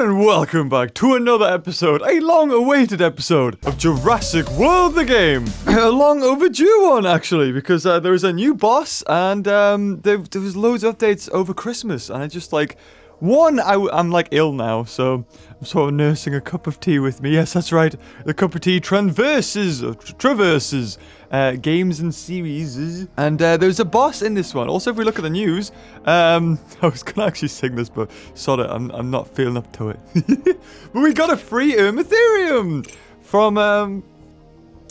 everyone, and welcome back to another episode, a long-awaited episode of Jurassic World the game. A long overdue one, actually, because there is a new boss, and there was loads of updates over Christmas, and I just, like, I'm like ill now, so I'm sort of nursing a cup of tea with me. Yes, that's right. The cup of tea traverses games and series. And there's a boss in this one. Also, if we look at the news, I was gonna actually sing this, but sod it, I'm not feeling up to it. But we got a free Eremotherium from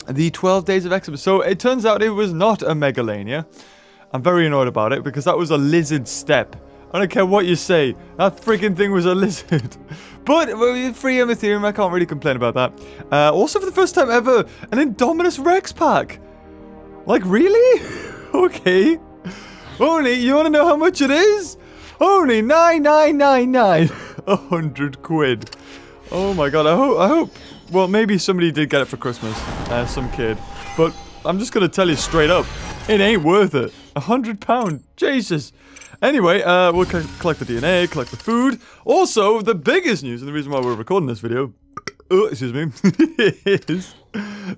the 12 Days of Exodus. So it turns out it was not a Megalania. I'm very annoyed about it because that was a lizard step. I don't care what you say, that freaking thing was a lizard. But, free Eremotherium, I can't really complain about that. Also, for the first time ever, an Indominus Rex pack. Like, really? Okay. Only, you want to know how much it is? Only 9,999. 100 quid. Oh my god, I hope. Well, maybe somebody did get it for Christmas. Some kid. But, I'm just going to tell you straight up, it ain't worth it. £100. Jesus. Anyway, we'll collect the DNA, collect the food. Also, the biggest news, and the reason why we're recording this video, excuse me, is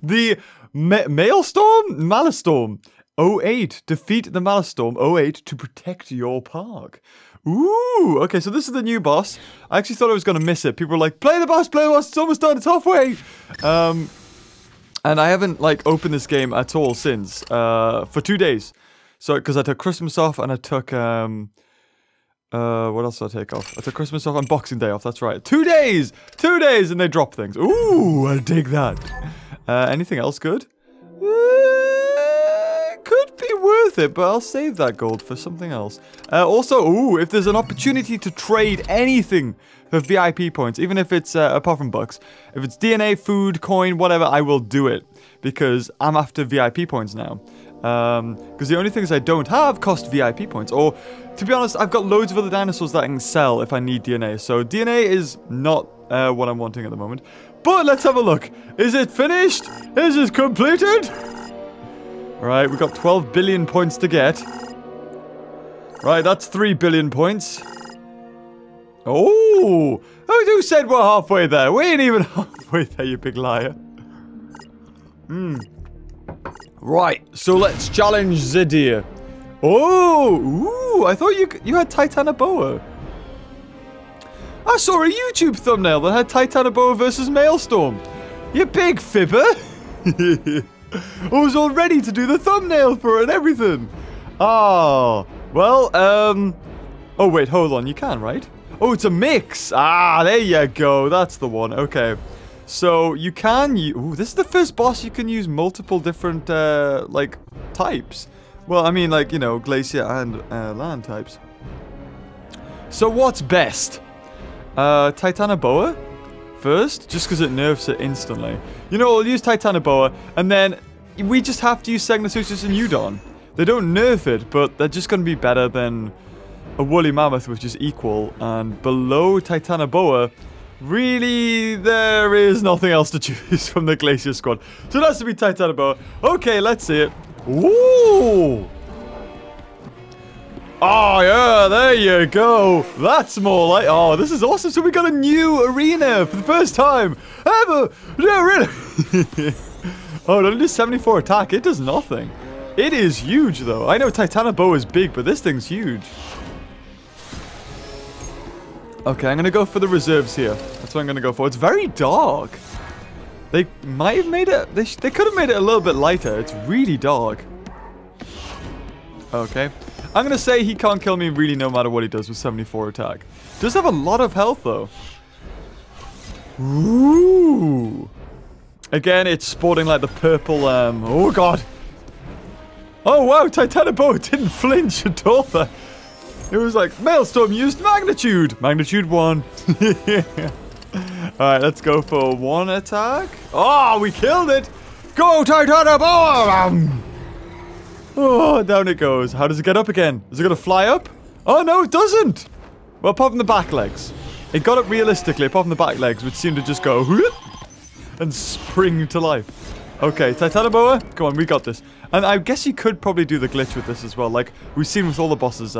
the Maelstrom 08. Defeat the Maelstrom 08 to protect your park. Ooh, okay, so this is the new boss. I actually thought I was going to miss it. People were like, play the boss, it's almost done, it's halfway. And I haven't, like, opened this game at all since, for 2 days. So, because I took Christmas off, and I took, what else did I take off? I took Christmas off and Boxing Day off, that's right. 2 days! 2 days, and they drop things. Ooh, I'll dig that. Anything else good? Could be worth it, but I'll save that gold for something else. Also, ooh, if there's an opportunity to trade anything for VIP points, even if it's, apart from bucks, if it's DNA, food, coin, whatever, I will do it. Because I'm after VIP points now. Because the only things I don't have cost VIP points, or, to be honest, I've got loads of other dinosaurs that I can sell if I need DNA, so DNA is not, what I'm wanting at the moment. But let's have a look. Is it finished? Is it completed? Right, we've got 12 billion points to get. Right, that's 3 billion points. Oh! Who said we're halfway there? We ain't even halfway there, you big liar. Hmm. Right, so let's challenge Zidia. Oh, ooh, I thought you had Titanoboa. I saw a YouTube thumbnail that had Titanoboa versus Maelstrom. You big fibber. I was all ready to do the thumbnail for it and everything. Ah, well, oh, wait, hold on, you can, right? Oh, it's a mix. Ah, there you go, that's the one, okay. So, you can ooh, this is the first boss you can use multiple different, like, types. Well, I mean, like, you know, glacier and land types. So, what's best? Titanoboa? First? Just because it nerfs it instantly. You know, we'll use Titanoboa, and then we just have to use Segnosuchus and Udon. They don't nerf it, but they're just going to be better than a Woolly Mammoth, which is equal. And below Titanoboa... really, there is nothing else to choose from the Glacier Squad. So it has to be Titanoboa. Okay, let's see it. Ooh! Oh, yeah, there you go. That's more like... oh, this is awesome. So we got a new arena for the first time ever. Yeah, really. Oh, don't do 74 attack. It does nothing. It is huge, though. I know Titanoboa is big, but this thing's huge. Okay, I'm going to go for the reserves here. That's what I'm going to go for. It's very dark. They might have made it... They could have made it a little bit lighter. It's really dark. Okay. I'm going to say he can't kill me really no matter what he does with 74 attack. Does have a lot of health, though. Ooh. Again, it's sporting like the purple... oh, God. Oh, wow. Titanoboa didn't flinch at all there. It was like, Maelstrom used magnitude! Magnitude 1. Yeah. Alright, let's go for one attack. Oh, we killed it! Go, Titanoboa! Oh, down it goes. How does it get up again? Is it going to fly up? Oh, no, it doesn't! Well, apart from the back legs. It got up realistically, apart from the back legs, which seemed to just go... whoop, and spring to life. Okay, Titanoboa, come on, we got this. And I guess you could probably do the glitch with this as well, like we've seen with all the bosses.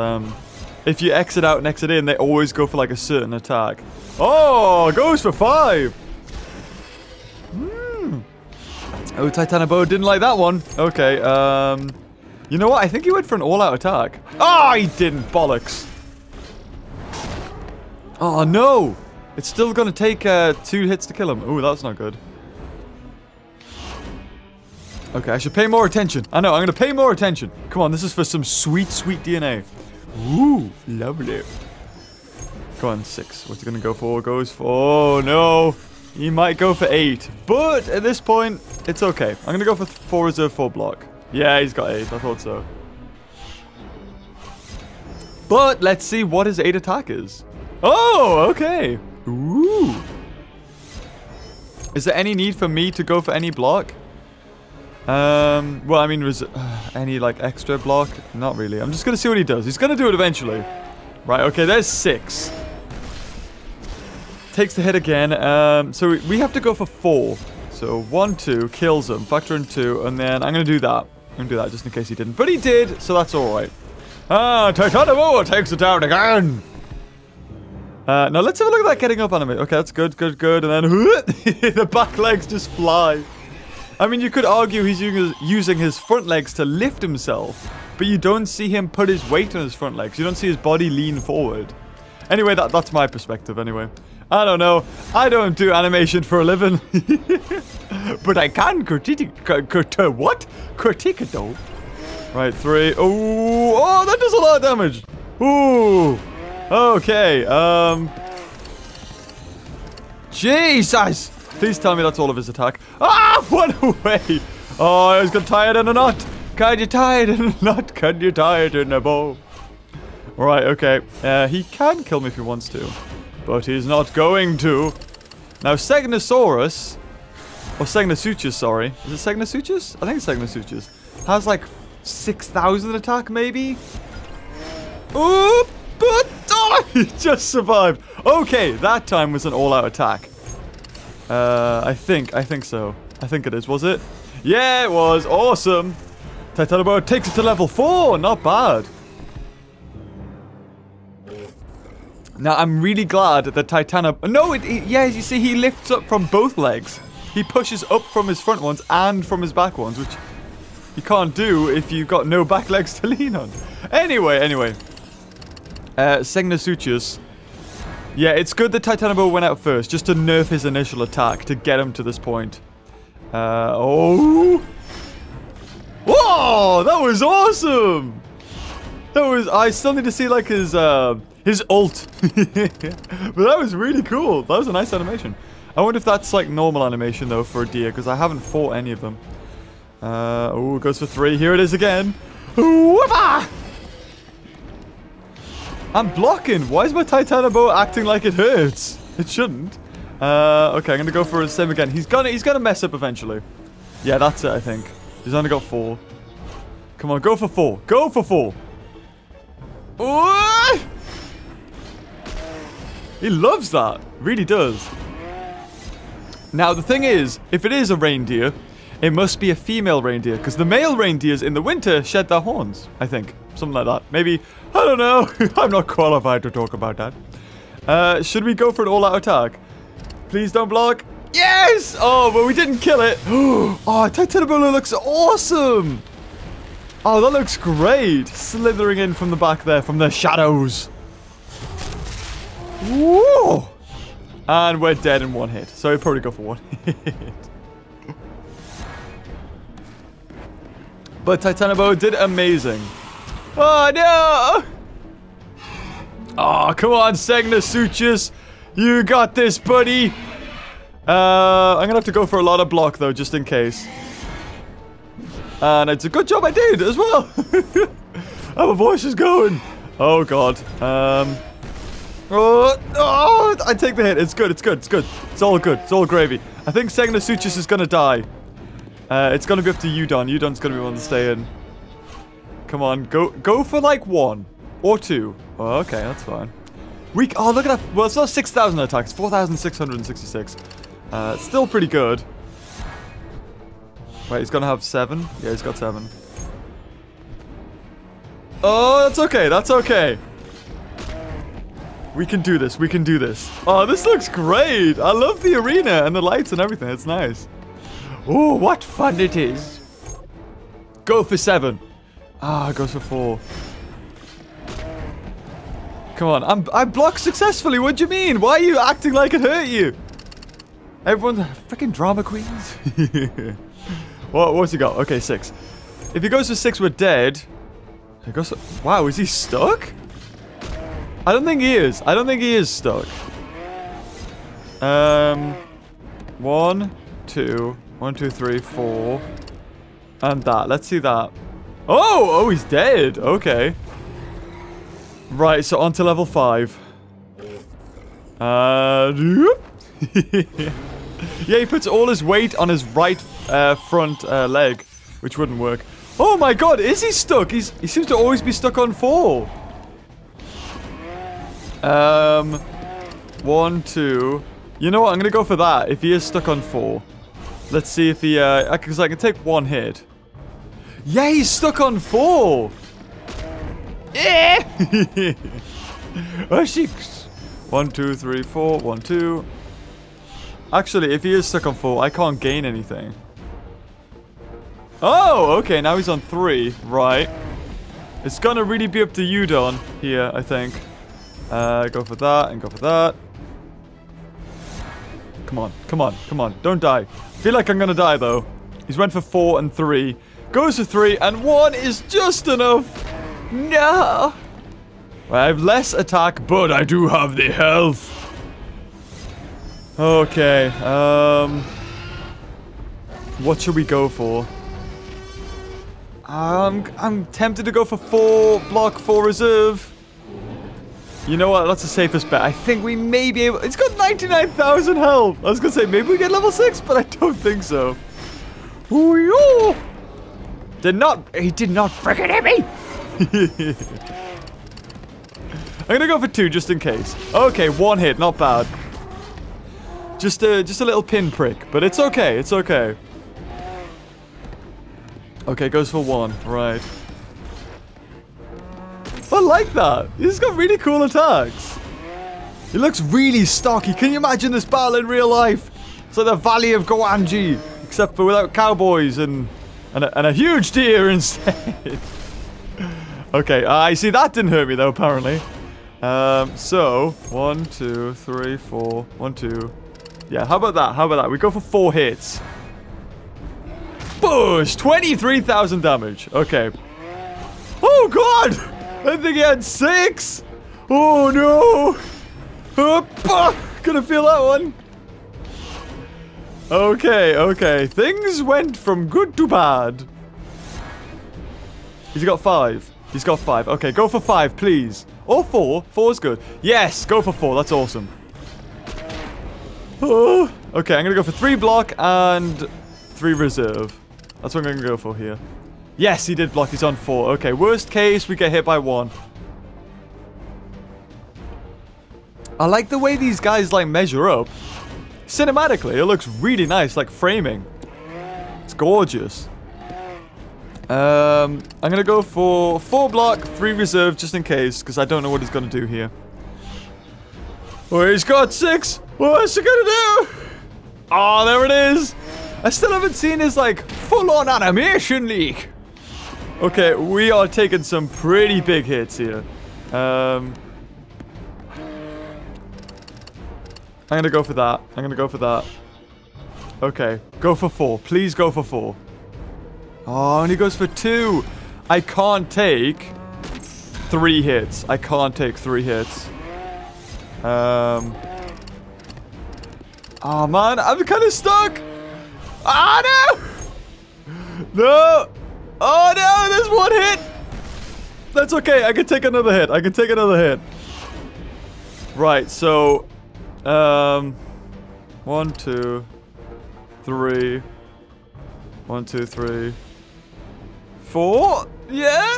If you exit out and exit in, they always go for like a certain attack. Oh, goes for 5. Oh, Titanoboa didn't like that one. Okay, you know what? I think he went for an all-out attack. Oh, he didn't. Bollocks. Oh, no. It's still going to take 2 hits to kill him. Oh, that's not good. Okay, I should pay more attention. I know, I'm going to pay more attention. Come on, this is for some sweet, sweet DNA. Ooh, lovely. Come on, 6. What's he going to go for? Goes for... Oh, no. He might go for 8, but at this point, it's okay. I'm going to go for 4 reserve, 4 block. Yeah, he's got 8. I thought so. But let's see what his 8 attack is. Oh, okay. Ooh. Is there any need for me to go for any block? Well, I mean, any, like, extra block? Not really. I'm just going to see what he does. He's going to do it eventually. Right, okay, there's 6. Takes the hit again. So we have to go for 4. So 1, 2, kills him. Factor in 2, and then I'm going to do that. I'm going to do that just in case he didn't. But he did, so that's all right. Ah, Titanoboa takes it down again. Now let's have a look at that getting up anime. Okay, that's good, good, good. And then the back legs just fly. I mean, you could argue he's using his front legs to lift himself, but you don't see him put his weight on his front legs. You don't see his body lean forward. Anyway, that's my perspective anyway. I don't know. I don't do animation for a living. But I can critique it though. Right, 3. Oh, that does a lot of damage. Ooh. Okay, Jesus! Please tell me that's all of his attack. Ah! One away! Oh, he's got tied in a knot! Can you tie it in a knot? Can you tie it in a bow? Alright, okay. He can kill me if he wants to. But he's not going to. Now, Segnosuchus... Or Segnosuchus, sorry. Is it Segnosuchus? I think it's Segnosuchus. Has like 6,000 attack, maybe? Oop! But oh, he just survived. Okay, that time was an all-out attack. I think so. I think it is. Was it? Yeah, it was. Awesome. Titanoboa takes it to level 4. Not bad. Now I'm really glad that Titanoboa. No, yeah. You see, he lifts up from both legs. He pushes up from his front ones and from his back ones, which you can't do if you've got no back legs to lean on. Anyway. Segnosuchus. Yeah, it's good that Titanoboa went out first, just to nerf his initial attack, to get him to this point. Oh! Whoa! That was awesome! That was... I still need to see, like, his ult. But that was really cool. That was a nice animation. I wonder if that's, like, normal animation, though, for a deer, because I haven't fought any of them. Oh, goes for 3. Here it is again. Whoop-ah! I'm blocking! Why is my Titanoboa acting like it hurts? It shouldn't. Okay, I'm gonna go for the same again. He's gonna mess up eventually. Yeah, that's it, I think. He's only got 4. Come on, go for 4. Go for 4! Ooh! He loves that. Really does. Now, the thing is, if it is a reindeer, it must be a female reindeer, because the male reindeers in the winter shed their horns, I think. Something like that. Maybe... I don't know. I'm not qualified to talk about that. Should we go for an all-out attack? Please don't block. Yes! Oh, but we didn't kill it. Oh, Titanoboa looks awesome. Oh, that looks great. Slithering in from the back there, from the shadows. Whoa! And we're dead in 1 hit. So we'll probably go for 1 hit. But Titanoboa did amazing. Oh, no! Oh, come on, Segnosuchus. You got this, buddy. I'm going to have to go for a lot of block, though, just in case. And it's a good job I did as well. Oh, my voice is going. Oh, God. Oh, I take the hit. It's good, it's good, it's good. It's all good. It's all gravy. I think Segnosuchus is going to die. It's going to be up to Udon. Udon's going to be one to stay in. Come on, go for like 1 or 2. Oh, okay, that's fine. Oh, look at that. Well, it's not 6,000 attacks. 4,666. It's still pretty good. Wait, he's going to have 7? Yeah, he's got 7. Oh, that's okay. That's okay. We can do this. We can do this. Oh, this looks great. I love the arena and the lights and everything. It's nice. Oh, what fun it is. Go for 7. Ah, it goes for 4. Come on. I blocked successfully. What do you mean? Why are you acting like it hurt you? Everyone's freaking drama queens. Well, what's he got? Okay, 6. If he goes for 6, we're dead. He goes for... Wow, is he stuck? I don't think he is. I don't think he is stuck. 1, 2. 1, 2, 3, 4. And that. Let's see that. Oh, he's dead. Okay. Right, so on to level 5. Yeah, he puts all his weight on his right front leg, which wouldn't work. Oh my god, is he stuck? He seems to always be stuck on 4. 1, 2. You know what? I'm gonna go for that. If he is stuck on 4, let's see if he because I can take 1 hit. Yeah, he's stuck on 4. Yeah. 1, 2, 3, 4, 1, 2. Actually, if he is stuck on 4, I can't gain anything. Oh, okay. Now he's on 3. Right. It's gonna really be up to Udon here, I think. Go for that and go for that. Come on, come on, come on. Don't die. Feel like I'm gonna die, though. He's went for 4 and 3. Goes for 3 and 1 is just enough. No. Well, I have less attack, but I do have the health. Okay. What should we go for? I'm tempted to go for 4 block, 4 reserve. You know what? That's the safest bet. I think we may be able... It's got 99,000 health. I was going to say, maybe we get level 6, but I don't think so. Ooh-yo! Did not... He did not freaking hit me! I'm going to go for 2 just in case. Okay, 1 hit. Not bad. Just a little pinprick, but it's okay. It's okay. Okay, goes for 1. Right. I like that. He's got really cool attacks. He looks really stocky. Can you imagine this battle in real life? It's like the Valley of Goanji, except for without cowboys and a huge deer instead. Okay, I see that didn't hurt me though, apparently. So 1, 2, 3, 4. 1, 2. Yeah, how about that? How about that? We go for 4 hits. Boosh! 23,000 damage. Okay. Oh god! I think he had 6! Oh no! Gonna feel that one! Okay, okay. Things went from good to bad. He's got 5. He's got 5. Okay, go for 5, please. Or 4. 4's good. Yes, go for 4. That's awesome. Oh. Okay, I'm gonna go for 3 block and 3 reserve. That's what I'm gonna go for here. Yes, he did block. He's on 4. Okay, worst case, we get hit by 1. I like the way these guys, like, measure up. Cinematically, it looks really nice, like, framing. It's gorgeous. I'm going to go for 4 block, 3 reserve, just in case, because I don't know what he's going to do here. Oh, he's got 6. What's he going to do? Oh, there it is. I still haven't seen his, like, full-on animation leak. Okay, we are taking some pretty big hits here. I'm going to go for that. I'm going to go for that. Okay, go for 4. Please go for 4. Oh, and he goes for 2. I can't take 3 hits. I can't take 3 hits. Oh, man, I'm kind of stuck. Ah, no! No! Oh no, there's 1 hit! That's okay, I can take another hit. I can take another hit. Right, so... 1, 2, 3. 1, 2, 3, 4? Yeah!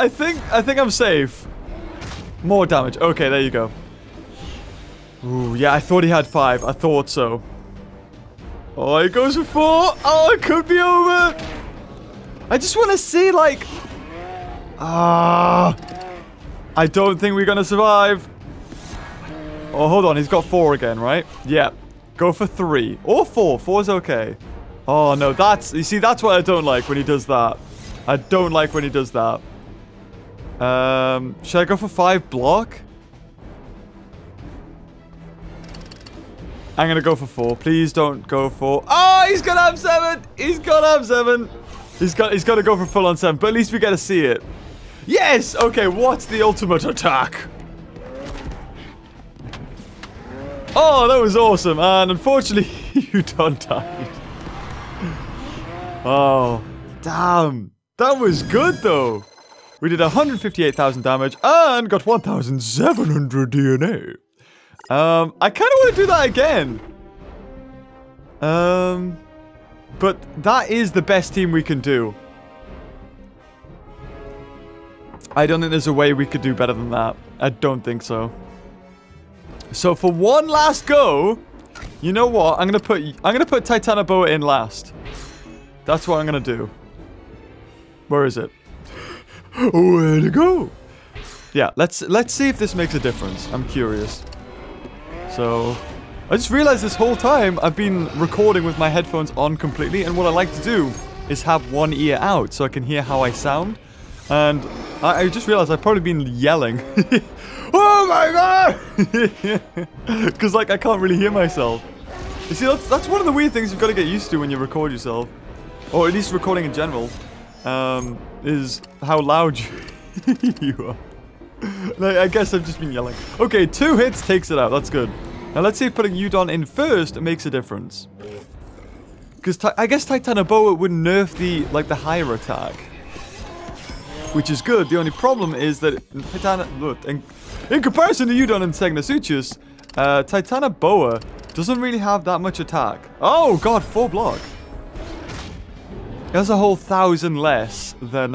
I think I'm safe. More damage. Okay, there you go. Ooh, yeah, I thought he had 5. I thought so. Oh, he goes for 4. Oh, it could be over. I just want to see, like... I don't think we're going to survive. Oh, hold on. He's got four again, right? Yeah. Go for three. Or four. Four's okay. Oh, no. That's... You see, that's what I don't like when he does that. I don't like when he does that. Should I go for five block? I'm going to go for four. Please don't go for... Oh, he's going to have seven. He's going to have seven. He's got to go for full on seven. But at least we get to see it. Yes! Okay, what's the ultimate attack? Oh, that was awesome. And unfortunately, Udon died. Oh, damn. That was good, though. We did 158,000 damage and got 1,700 DNA. I kind of want to do that again. But that is the best team we can do. I don't think there's a way we could do better than that. I don't think so. So for one last go, you know what? I'm gonna put Titanoboa in last. That's what I'm gonna do. Where is it? Where'd it go? Yeah, let's see if this makes a difference. I'm curious. So I just realized this whole time I've been recording with my headphones on completely, and what I like to do is have one ear out so I can hear how I sound. And I just realized I've probably been yelling. Oh my god! Because, like, I can't really hear myself. You see, that's one of the weird things you've got to get used to when you record yourself. Or at least recording in general. Is how loud you are. Like, I guess I've just been yelling. Okay, two hits takes it out. That's good. Now, let's see if putting Udon in first makes a difference. Because I guess Titanoboa would nerf the, like, the higher attack. Which is good. The only problem is that in comparison to Udon and Segnosuchus, Titanoboa doesn't really have that much attack. Oh god, four block. That's a whole 1,000 less than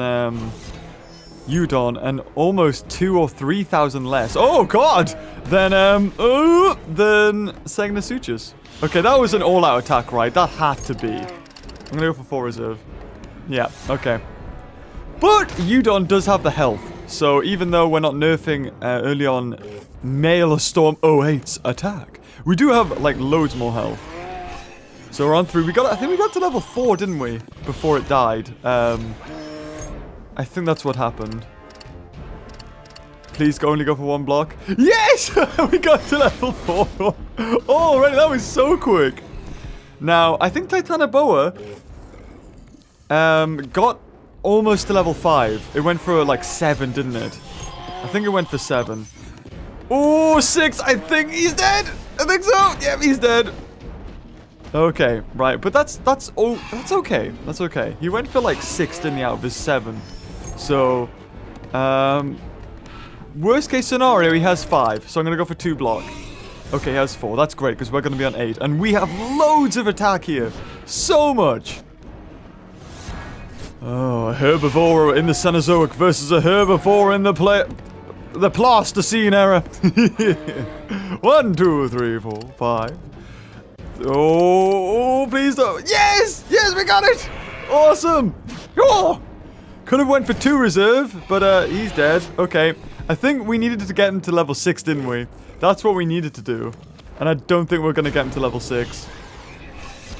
Udon, and almost 2,000 or 3,000 less. Oh god, than Segnosuchus. Okay, that was an all-out attack, right? That had to be. I'm gonna go for four reserve. Yeah. Okay. But Udon does have the health, so even though we're not nerfing early on Maelstrom 08's attack, we do have, like, loads more health. So we're on through. I think we got to level 4, didn't we? Before it died. I think that's what happened. Please only go for one block. Yes! We got to level 4. Oh, right, that was so quick. Now, I think Titanoboa got... almost to level 5. It went for, like, 7, didn't it? I think it went for 7. Oh, 6! I think he's dead! I think so! Yeah, he's dead! Okay, right. But that's okay. That's okay. He went for, like, 6, didn't he, out of his 7. So, worst case scenario, he has 5. So I'm gonna go for 2 block. Okay, he has 4. That's great, because we're gonna be on 8. And we have loads of attack here. So much! Oh, a herbivore in the Cenozoic versus a herbivore in the Pleistocene era. 1, 2, 3, 4, 5. Oh, please don't. Yes! Yes, we got it! Awesome! Oh! Could have went for 2 reserve, but he's dead. Okay. I think we needed to get him to level 6, didn't we? That's what we needed to do. And I don't think we're going to get him to level 6.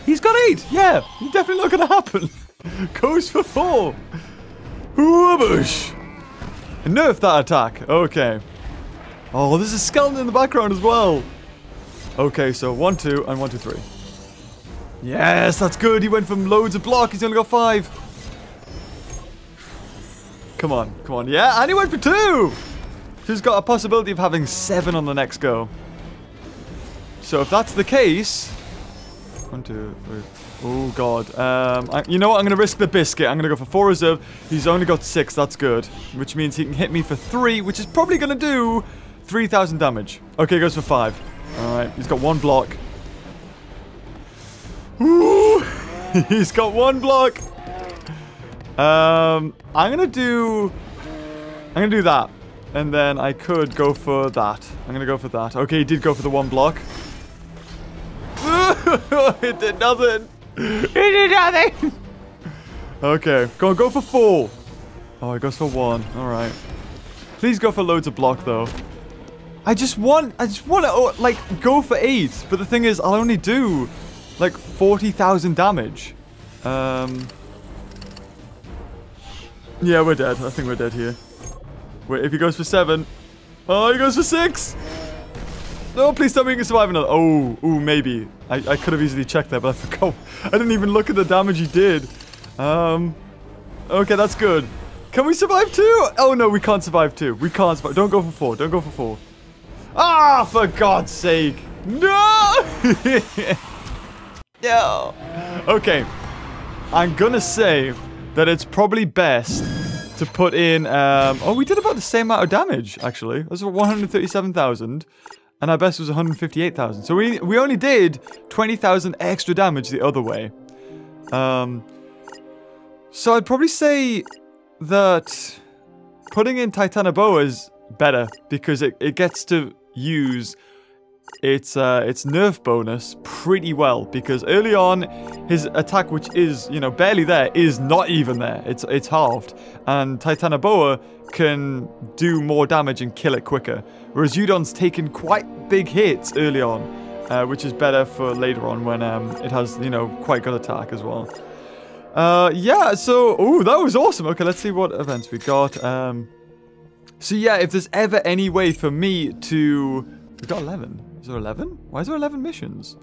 He's got 8! Yeah, definitely not going to happen. Goes for 4. Whoosh! Nerf that attack. Okay. Oh, there's a skeleton in the background as well. Okay, so 1, 2, and 1, 2, 3. Yes, that's good. He went from loads of block. He's only got 5. Come on, come on. Yeah, and he went for 2. He's got a possibility of having 7 on the next go. So if that's the case, 1, 2, 3. Oh, God. You know what? I'm going to risk the biscuit. I'm going to go for 4 reserve. He's only got 6. That's good. Which means he can hit me for 3, which is probably going to do 3,000 damage. Okay, he goes for 5. All right. He's got 1 block. Ooh! He's got 1 block. I'm going to do that. And then I could go for that. I'm going to go for that. Okay, he did go for the 1 block. It did nothing. He did nothing! Okay, go on, go for 4! Oh, he goes for 1, alright. Please go for loads of block, though. I just want to, like, go for 8, but the thing is, I'll only do, like, 40,000 damage. Yeah, we're dead. I think we're dead here. Wait, if he goes for 7. Oh, he goes for 6! No, please tell me he can survive another. Oh, ooh, maybe. I could have easily checked that, but I forgot. I didn't even look at the damage he did. Okay, that's good. Can we survive 2? Oh, no, we can't survive 2. We can't survive. Don't go for 4. Don't go for 4. Ah, for God's sake. No! No. Okay. I'm gonna say that it's probably best to put in... oh, we did about the same amount of damage, actually. That was 137,000. And our best was 158,000. So we only did 20,000 extra damage the other way. So I'd probably say that putting in Titanoboa is better. Because it gets to use its nerf bonus pretty well. Because early on, his attack, which is, you know, barely there, is not even there. It's halved. And Titanoboa can do more damage and kill it quicker. Whereas Udon's taken quite big hits early on, which is better for later on when it has, you know, quite good attack as well. Yeah, so... Ooh, that was awesome. Okay, let's see what events we got. So yeah, if there's ever any way for me to... We got 11. Is there 11? Why is there 11 missions?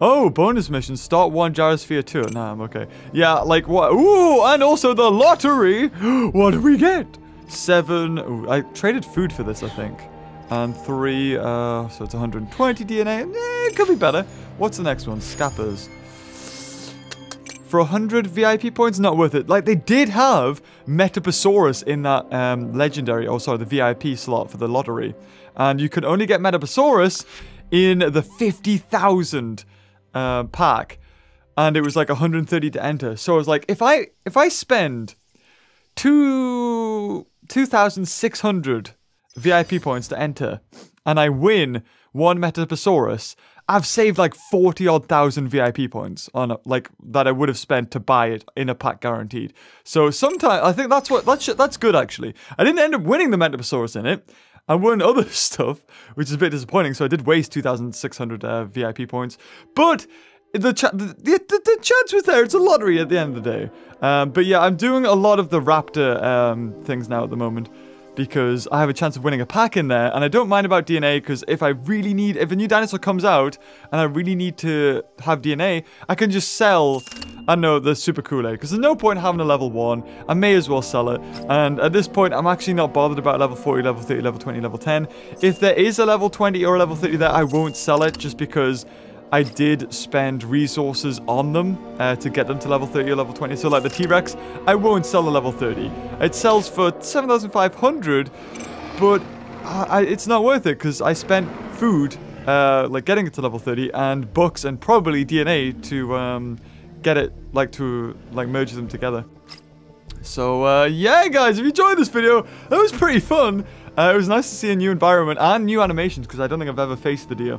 Oh, bonus missions. Start 1, gyrosphere 2. Nah, I'm okay. Yeah, like what? Ooh, and also the lottery! What do we get? 7. Ooh, I traded food for this, I think. And 3. So it's 120 DNA. It could be better. What's the next one? Scappers. For 100 VIP points, not worth it. Like, they did have Metaposaurus in that legendary, oh, sorry, the VIP slot for the lottery. And you can only get Metaposaurus in the 50,000 pack. And it was like 130 to enter. So I was like, if I spend 2,600 VIP points to enter, and I win 1 Metaposaurus, I've saved like 40,000 VIP points on like that I would have spent to buy it in a pack guaranteed. So sometimes I think that's good actually. I didn't end up winning the Metaposaurus in it. I won other stuff, which is a bit disappointing. So I did waste 2,600 VIP points, but the chance was there. It's a lottery at the end of the day. But yeah, I'm doing a lot of the Raptor things now at the moment. Because I have a chance of winning a pack in there, and I don't mind about DNA, because if I really need, if a new dinosaur comes out, and I really need to have DNA, I can just sell, I know, the Super Kool-Aid, because there's no point in having a level 1, I may as well sell it, and at this point, I'm actually not bothered about level 40, level 30, level 20, level 10. If there is a level 20 or a level 30 there, I won't sell it, just because I did spend resources on them to get them to level 30 or level 20. So like the T-Rex, I won't sell a level 30. It sells for 7,500, but it's not worth it because I spent food, like getting it to level 30, and books and probably DNA to get it, like to like merge them together. So yeah, guys, if you enjoyed this video, that was pretty fun. It was nice to see a new environment and new animations because I don't think I've ever faced the deer.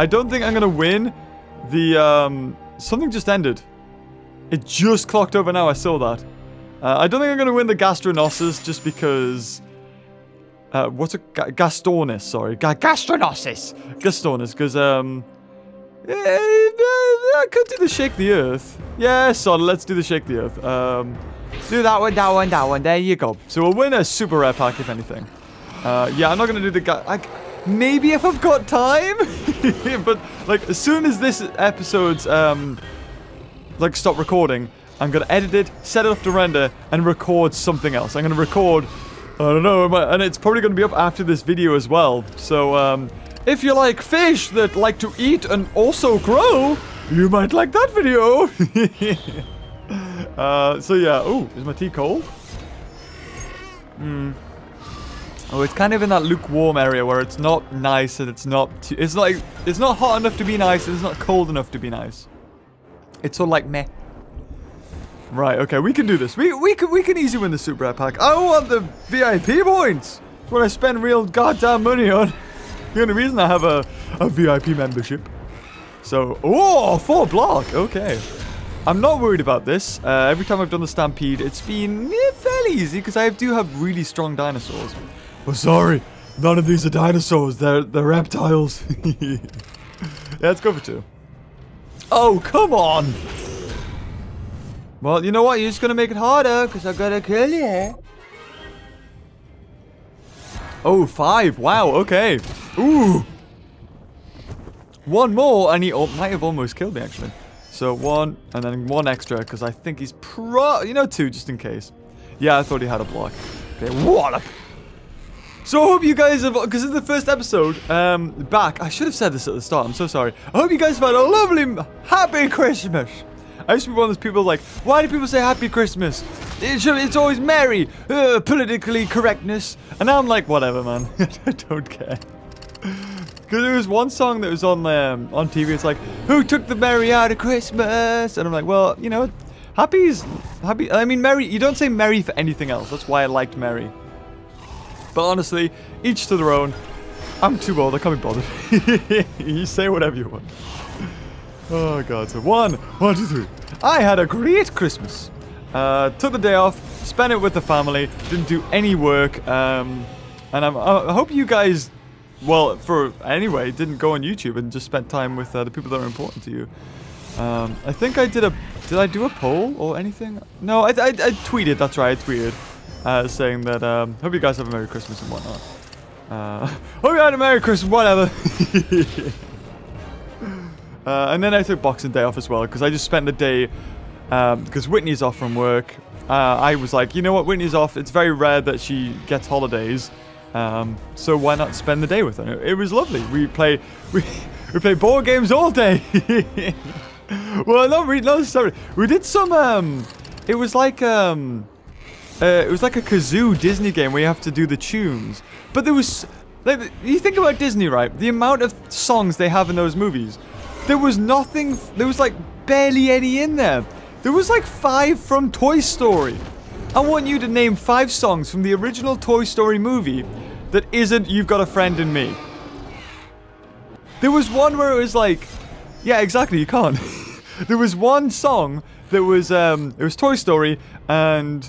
I don't think I'm gonna win the, something just ended. It just clocked over now, I saw that. I don't think I'm gonna win the Gastornis just because... what's a... Gastornis, sorry. Gastornis! Gastornis, because, I could do the Shake the Earth. Yeah, so let's do the Shake the Earth. Do that one, there you go. So we'll win a super rare pack, if anything. Yeah, I'm not gonna do the... Maybe if I've got time, but like as soon as this episode's like stop recording, I'm gonna edit it, set it up to render, and record something else. I'm gonna record, I don't know, and it's probably gonna be up after this video as well. So if you like fish that like to eat and also grow, you might like that video. So yeah. Oh, is my tea cold? Hmm. Oh, it's kind of in that lukewarm area where it's not nice and it's not too, it's like it's not hot enough to be nice and it's not cold enough to be nice. It's all like meh. Right, okay, we can do this. We can easily win the super rare pack. I want the VIP points. It's what I spend real goddamn money on. The only reason I have a VIP membership. So, oh, 4 block. Okay. I'm not worried about this. Every time I've done the Stampede, it's been fairly easy because I do have really strong dinosaurs. Oh, sorry. None of these are dinosaurs. They're reptiles. Yeah, let's go for two. Oh, come on. Well, you know what? You're just going to make it harder because I got to kill you. Oh, five. Wow. Okay. Ooh. One more and he might have almost killed me, actually. So one and then one extra because I think he's you know, two just in case. Yeah, I thought he had a block. Okay, what? So I hope you guys have, because this is the first episode back. I should have said this at the start. I'm so sorry. I hope you guys have had a lovely, happy Christmas. I used to be one of those people like, why do people say happy Christmas? It's always merry, politically correctness. And now I'm like, whatever, man. I don't care. Because there was one song that was on TV. It's like, who took the merry out of Christmas? And I'm like, well, you know, happy is happy. I mean, merry, you don't say merry for anything else. That's why I liked merry. But honestly, each to their own. I'm too old. I can't be bothered. You say whatever you want. Oh, God. So one, two, three. I had a great Christmas. Took the day off. Spent it with the family. Didn't do any work. And I hope you guys, well, for anyway, didn't go on YouTube and just spent time with the people that are important to you. I think I did a... Did I do a poll or anything? No, I tweeted. That's right, I tweeted. Saying that, hope you guys have a Merry Christmas and whatnot. Hope you had a Merry Christmas, whatever. And then I took Boxing Day off as well, because I just spent the day, because Whitney's off from work. I was like, you know what, Whitney's off. It's very rare that she gets holidays. So why not spend the day with her? It was lovely. We play board games all day. Well, not necessarily. We did some, it was like a kazoo Disney game where you have to do the tunes. But there was... like, you think about Disney, right? The amount of songs they have in those movies. There was nothing... There was, like, barely any in there. There was, like, 5 from Toy Story. I want you to name 5 songs from the original Toy Story movie that isn't You've Got a Friend in Me. There was one where it was like... Yeah, exactly, you can't. There was one song that was... it was Toy Story and...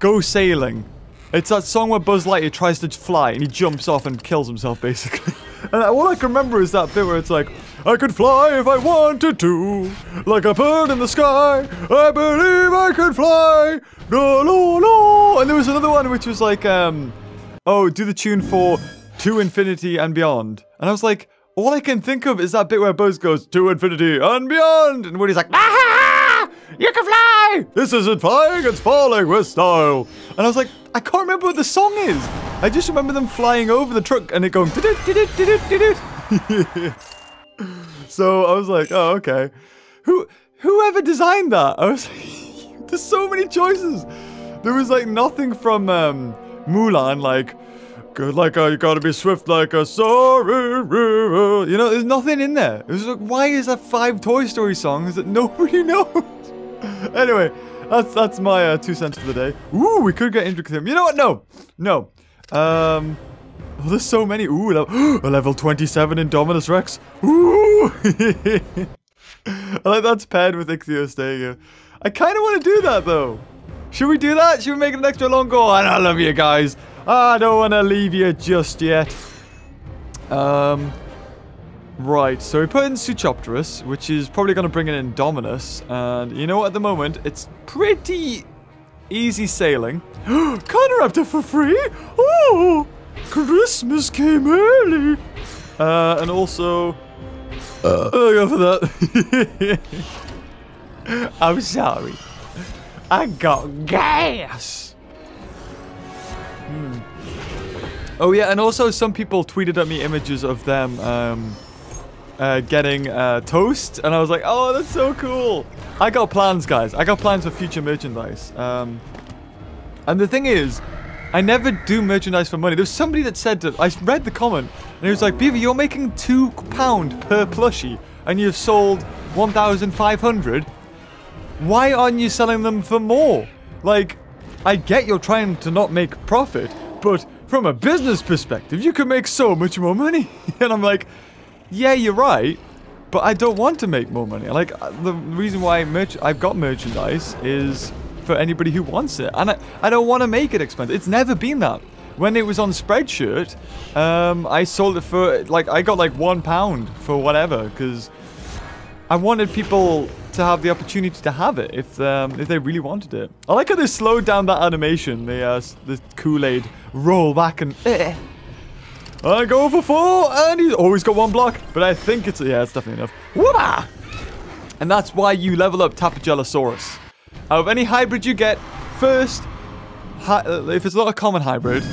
Go Sailing. It's that song where Buzz Lightyear tries to fly and he jumps off and kills himself, basically. And all I can remember is that bit where it's like, I could fly if I wanted to, like a bird in the sky, I believe I could fly, no, no, no. And there was another one which was like, oh, do the tune for To Infinity and Beyond. And I was like, all I can think of is that bit where Buzz goes, To Infinity and Beyond. And Woody's like, ah! You can fly! This isn't flying, it's falling with style. And I was like, I can't remember what the song is. I just remember them flying over the truck and it going... So I was like, oh, okay. Whoever designed that? I was like, there's so many choices. There was like nothing from Mulan, like... Good like you gotta be swift like a sorry. You know, there's nothing in there. It was like, why is there 5 Toy Story songs that nobody knows? Anyway, that's my 2 cents for the day. Ooh, we could get injured with him. You know what? No, no. Oh, there's so many. Ooh, a level 27 Indominus Rex. Ooh, I like that's paired with Ichthyostega. I kind of want to do that though. Should we do that? Should we make it an extra long goal? And I love you guys. I don't want to leave you just yet. Right, so we put in Suchopterus, which is probably going to bring in Indominus. And you know what, at the moment, it's pretty easy sailing. Carnoraptor for free? Oh, Christmas came early. And also... I'll go for that. I'm sorry. I got gas. Oh yeah, and also some people tweeted at me images of them getting toast, and I was like, oh, that's so cool. I got plans, guys. I got plans for future merchandise. And the thing is, I never do merchandise for money. There was somebody that said, I read the comment, and he was like, Beaver, you're making £2 per plushie, and you've sold 1,500. Why aren't you selling them for more? Like, I get you're trying to not make profit, but from a business perspective, you can make so much more money. And I'm like, yeah, you're right, but I don't want to make more money. Like, the reason why I've got merchandise is for anybody who wants it. And I don't want to make it expensive. It's never been that. when it was on Spreadshirt, I sold it for, like, I got like £1 for whatever, because I wanted people to have the opportunity to have it if they really wanted it. I like how they slowed down that animation, the Kool-Aid roll back and I go for 4, and he's always got 1 block, but I think it's, yeah, it's definitely enough. Whoa! And that's why you level up Tapejalosaurus. Out of any hybrid you get, first, if it's not a common hybrid,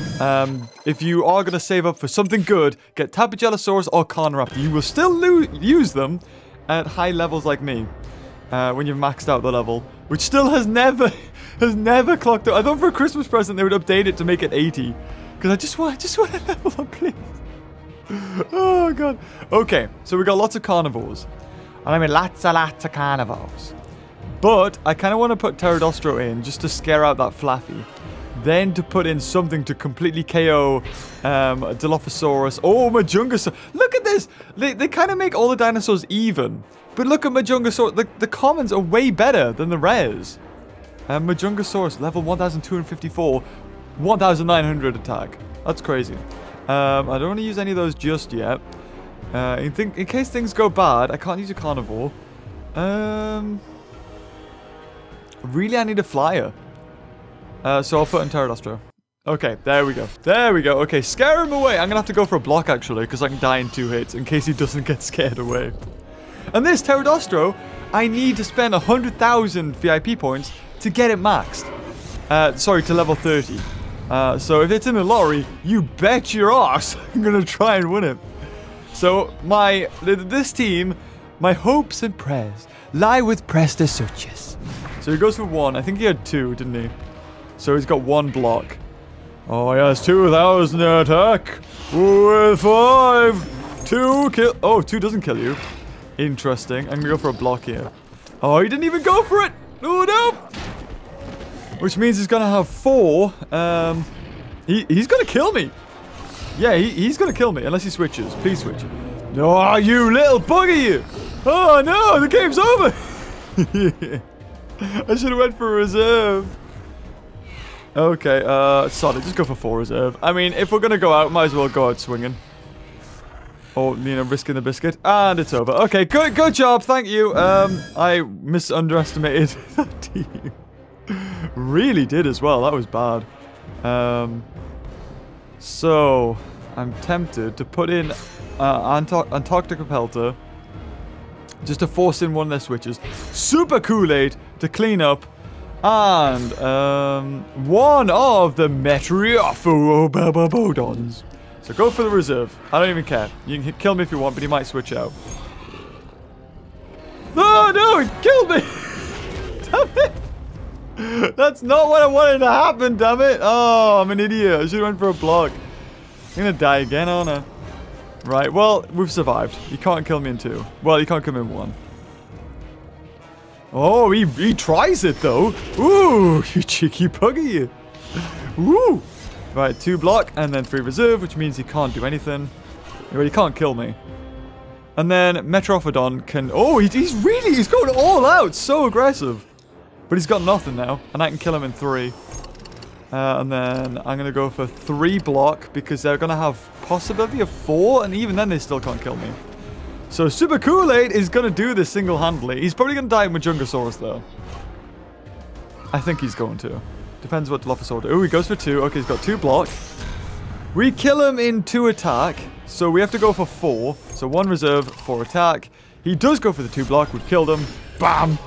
if you are going to save up for something good, get Tapejalosaurus or Carnoraptor. You will still use them at high levels like me, when you've maxed out the level, which still has never clocked up. I thought for a Christmas present they would update it to make it 80, because I just want to level up, please. Oh god. Okay, so we got lots of carnivores, and I mean lots of carnivores. But I kind of want to put Pterodaustro in just to scare out that Fluffy, then to put in something to completely KO Dilophosaurus or Majungasaurus. Look at this! They kind of make all the dinosaurs even. But look at Majungasaurus. The commons are way better than the rares. Majungasaurus, level 1254, 1900 attack. That's crazy. I don't want to use any of those just yet. In case things go bad, I can't use a carnivore. Really, I need a flyer. So I'll put in Pterodaustro. Okay, there we go. There we go. Okay, scare him away. I'm going to have to go for a block, actually, because I can die in 2 hits in case he doesn't get scared away. And this Pterodaustro, I need to spend 100,000 VIP points to get it maxed. Sorry, to level 30. So if it's in the lorry, you bet your ass I'm going to try and win it. So this team, my hopes and prayers lie with Prionsuchus. So he goes for 1. I think he had 2, didn't he? So he's got 1 block. Oh, he has 2,000 attack with 5. 2 kill. Oh, 2 doesn't kill you. Interesting. I'm going to go for a block here. Oh, he didn't even go for it. Oh, no. Which means he's going to have 4. He's going to kill me. Yeah, he's going to kill me unless he switches. Please switch. Oh, you little bugger, you. Oh, no. The game's over. Yeah. I should have went for a reserve. Okay, sorry, just go for 4 reserve. I mean, if we're going to go out, might as well go out swinging. Or, you know, risking the biscuit. And it's over. Okay, good job. Thank you. I misunderestimated that team. Really did as well. That was bad. So, I'm tempted to put in Antarctic Pelter. Just to force in 1 less switches. Super Kool-Aid to clean up. And 1 of the Metrophodons. So go for the reserve. I don't even care. You can kill me if you want, but he might switch out. Oh, no, he killed me. Damn it. That's not what I wanted to happen, damn it. Oh, I'm an idiot. I should have went for a block. I'm going to die again, aren't I? Right, well, we've survived. He can't kill me in 2. Well, he can't kill me in 1. Oh, he tries it, though. Ooh, you cheeky bugger, you. Ooh. Right, 2 block and then 3 reserve, which means he can't do anything. Well, he can't kill me. And then Metrophodon can... Oh, he's going all out. So aggressive. But he's got nothing now, and I can kill him in 3. And then I'm going to go for 3 block because they're going to have possibility of 4, and even then they still can't kill me. So Super Kool-Aid is going to do this single-handedly. He's probably going to die in Majungasaurus, though. I think he's going to. Depends what Dilophosaurus does. Oh, he goes for 2. Okay, he's got 2 block. We kill him in 2 attack. So we have to go for 4. So 1 reserve, 4 attack. He does go for the 2 block. We've killed him. Bam!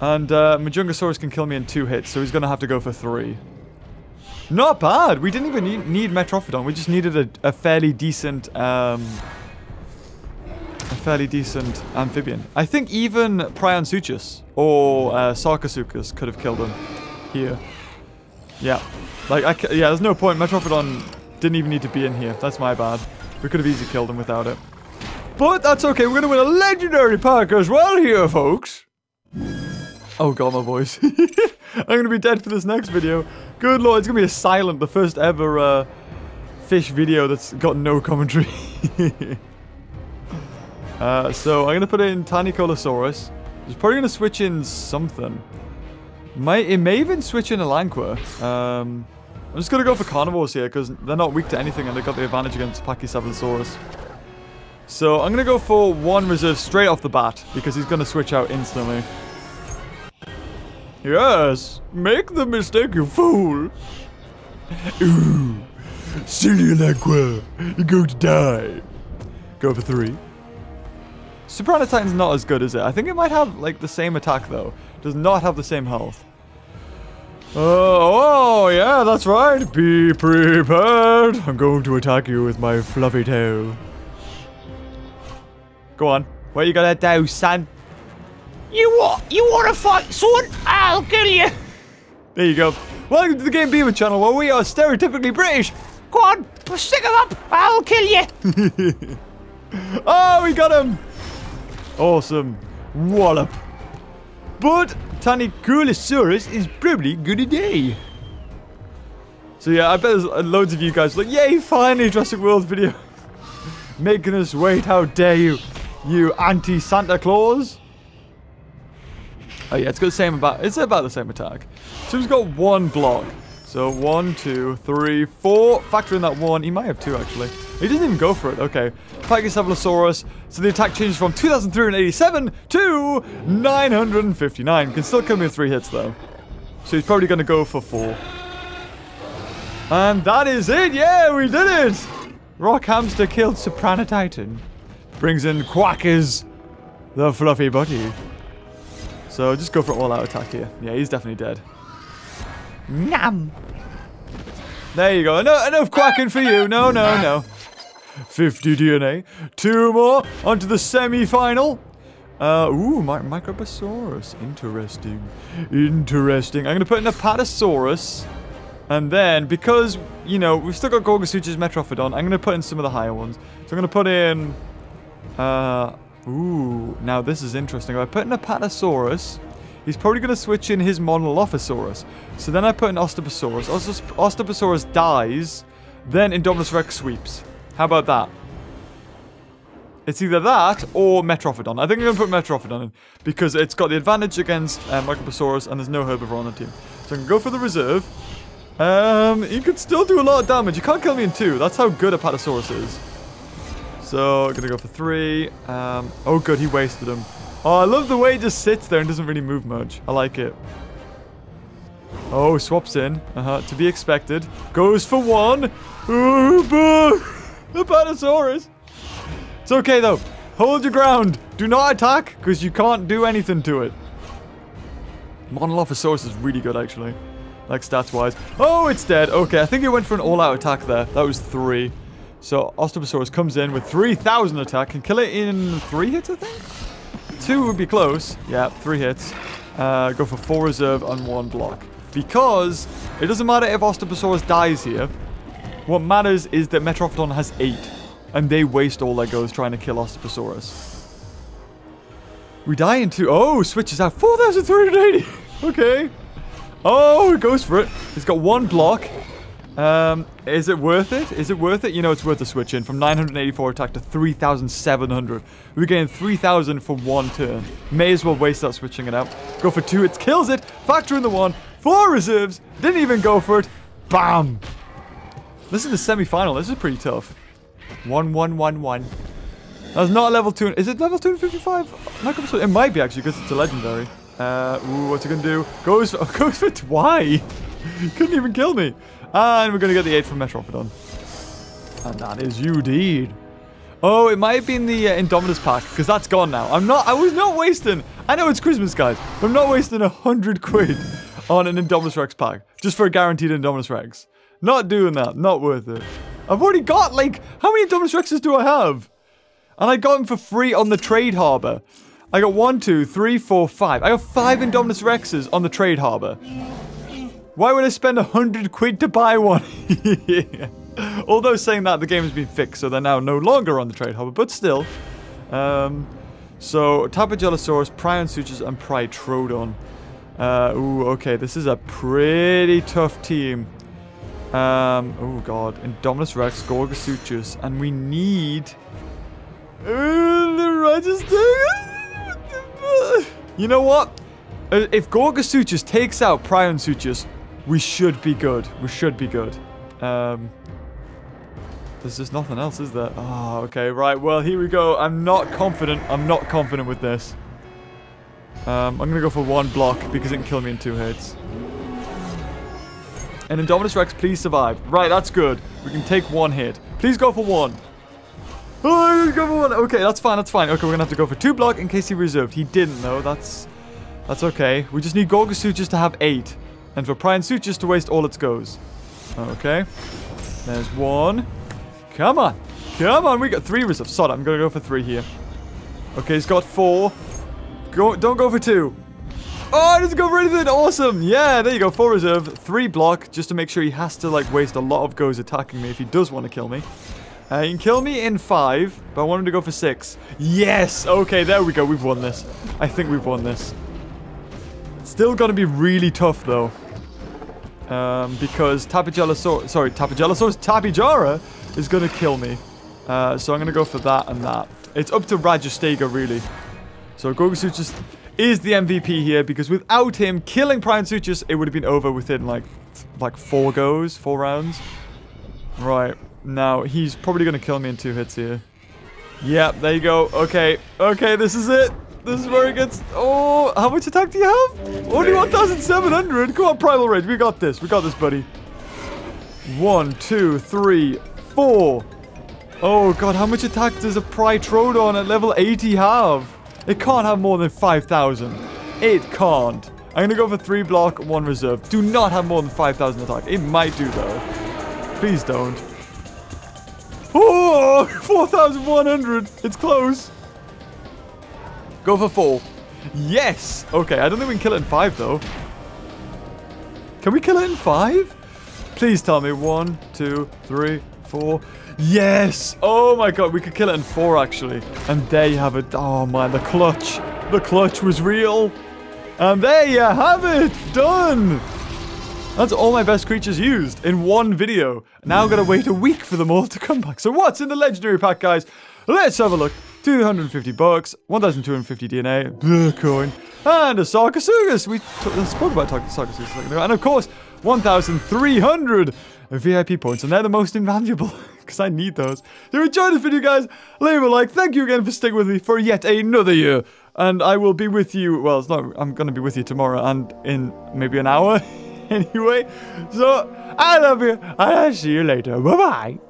And Majungasaurus can kill me in 2 hits. So he's going to have to go for 3. Not bad. We didn't even need Metrophodon. We just needed a fairly decent... fairly decent amphibian. I think even Prionsuchus or Sarcosuchus could have killed him here. Yeah. Yeah, there's no point. Metrophodon didn't even need to be in here. That's my bad. We could have easily killed him without it. But that's okay. We're going to win a legendary pack as well here, folks. Oh, God, my voice. I'm going to be dead for this next video. Good lord. It's going to be a silent, the first ever fish video that's got no commentary. So I'm gonna put in Tanycolosaurus. He's probably gonna switch in something. It may even switch in Alanqa. I'm just going to go for carnivores here because they're not weak to anything and they've got the advantage against Pachysavosaurus. So I'm going to go for one reserve straight off the bat because he's going to switch out instantly. Yes, make the mistake, you fool. Ooh, silly Alanqa, you're going to die. Go for three. Supranatitan's not as good, is it? I think it might have like the same attack though. Does not have the same health. Oh, yeah, that's right. Be prepared. I'm going to attack you with my fluffy tail. Go on. What you gonna do, son? You wanna fight, son? I'll kill you. There you go. Welcome to the Game Beaver channel where we are stereotypically British. Go on, stick him up. I'll kill you. Oh, we got him. Awesome. Wallop. But Tanycolosaurus is probably good today. So yeah, I bet there's loads of you guys like, yay, finally Jurassic World video. Making us wait, how dare you, you anti-Santa Claus. Oh yeah, it's got the same about the same attack. So he's got one block. So 1, 2, 3, 4. Factor in that one. He might have two actually. He doesn't even go for it. Okay. Pachysavosaurus. So the attack changes from 2,387 to 959. Can still kill me with 3 hits though. So he's probably going to go for 4. And that is it. Yeah, we did it. Rock Hamster killed Supranatitan. Brings in Quackers, the fluffy buddy. So just go for all out attack here. Yeah, he's definitely dead. Nam. There you go. Enough quacking for you. No. 50 DNA. 2 more. Onto the semi-final. Ooh, Microposaurus. Interesting. Interesting. I'm going to put in a Apatosaurus. And then, because, you know, we've still got Gorgosuchus, Metrophodon, I'm going to put in some of the higher ones. So I'm going to put in... ooh, now this is interesting. I put in a Apatosaurus. He's probably going to switch in his Monolophosaurus. So then I put in Ostaposaurus. Ostaposaurus dies. Then Indominus Rex sweeps. How about that? It's either that or Metrophodon. I think I'm going to put Metrophodon in because it's got the advantage against Microposaurus and there's no herbivore on the team. So I can go for the reserve. He could still do a lot of damage. You can't kill me in 2. That's how good Apatosaurus is. So I'm going to go for 3. Oh, good. He wasted him. Oh, I love the way it just sits there and doesn't really move much. I like it. Oh, swaps in. To be expected. Goes for 1. Ooh, boo! Apatosaurus. It's okay, though. Hold your ground. Do not attack, because you can't do anything to it. Monolophosaurus is really good, actually. Like, stats-wise. Oh, it's dead. Okay, I think it went for an all-out attack there. That was 3. So, Ostaposaurus comes in with 3,000 attack. Can kill it in 3 hits, I think? 2 would be close. Yeah, 3 hits. Go for 4 reserve on 1 block. Because it doesn't matter if Ostaposaurus dies here. What matters is that Metrophodon has 8. And they waste all their goes trying to kill Ostaposaurus. We die in 2. Oh, switches out. 4,380. Okay. Oh, it goes for it. It's got 1 block. Is it worth it? Is it worth it? You know it's worth a switch in from 984 attack to 3,700. We're getting 3,000 for 1 turn. May as well waste that switching it out. Go for 2. It kills it. Factor in the 1. 4 reserves. Didn't even go for it. Bam. This is the semi-final. This is pretty tough. 1-1-1-1. That's not level 2. Is it level 255? It might be actually because it's a legendary. Ooh, what's it going to do? Goes for why? Couldn't even kill me. And we're going to get the 8 from Metrophodon. And that is you, deed. Oh, it might have been the Indominus pack, because that's gone now. I was not wasting... I know it's Christmas, guys, but I'm not wasting 100 quid on an Indominus Rex pack, just for a guaranteed Indominus Rex. Not doing that. Not worth it. I've already got, like... How many Indominus Rexes do I have? And I got them for free on the Trade Harbour. I got 1, 2, 3, 4, 5. I got 5 Indominus Rexes on the Trade Harbour. Why would I spend 100 quid to buy one? Yeah. Although saying that, the game has been fixed, so they're now no longer on the Trade Hub, but still. So, Tapejalosaurus, Prionsuchus, and Pterodactyl. Ooh, okay, this is a pretty tough team. Oh god, Indominus Rex, Gorgosuchus, and we need... You know what? If Gorgosuchus takes out Prionsuchus, We should be good. We should be good. There's just nothing else, is there? Oh, okay, right. Well, here we go. I'm not confident. I'm not confident with this. I'm going to go for one block because it can kill me in two hits. And Indominus Rex, please survive. Right, that's good. We can take one hit. Please go for one. Oh, go for one. Okay, that's fine. That's fine. Okay, we're going to have to go for two block in case he reserved. He didn't, though. That's okay. We just need Gorgosuchus to have 8. And for Prionsuchus to waste all its goes. Okay. There's one. Come on. Come on. We got 3 reserves. Sod it. I'm going to go for 3 here. Okay, he's got 4. Don't go for 2. Oh, it doesn't go for anything. Awesome. Yeah, there you go. 4 reserve. 3 block just to make sure he has to, like, waste a lot of goes attacking me if he does want to kill me. He can kill me in 5, but I want him to go for 6. Yes. Okay, there we go. We've won this. I think we've won this. Still got to be really tough, though. Because Tapejalosaurus... Sorry, Tapejalosaurus Tapejara is going to kill me. So I'm going to go for that and that. It's up to Rajastega, really. So Gorgosuchus is the MVP here, because without him killing Prionsuchus, it would have been over within, like 4 goes, 4 rounds. Right. Now, he's probably going to kill me in 2 hits here. Yeah, there you go. Okay. Okay, this is it. This is where it gets... Oh, how much attack do you have? Only 1,700. Come on, Primal Rage. We got this. We got this, buddy. 1, 2, 3, 4. Oh, God. How much attack does a Pterodon at level 80 have? It can't have more than 5,000. It can't. I'm going to go for 3 block, 1 reserve. Do not have more than 5,000 attack. It might do, though. Please don't. Oh, 4,100. It's close. Go for 4. Yes! Okay, I don't think we can kill it in 5, though. Can we kill it in 5? Please tell me. 1, 2, 3, 4. Yes! Oh, my God. We could kill it in 4, actually. And there you have it. Oh, man. The clutch. The clutch was real. And there you have it. Done. That's all my best creatures used in one video. Now I've got to wait a week for them all to come back. So what's in the legendary pack, guys? Let's have a look. 250 bucks, 1,250 DNA, bleh, coin, and a Sarcosuchus. We spoke about Sarcosuchus a second ago. And of course, 1,300 VIP points. And they're the most invaluable, because I need those. If you enjoyed this video, guys, leave a like. Thank you again for sticking with me for yet another year. And I will be with you, well, it's not, I'm going to be with you tomorrow and in maybe an hour anyway. So, I love you, and I'll see you later. Bye-bye.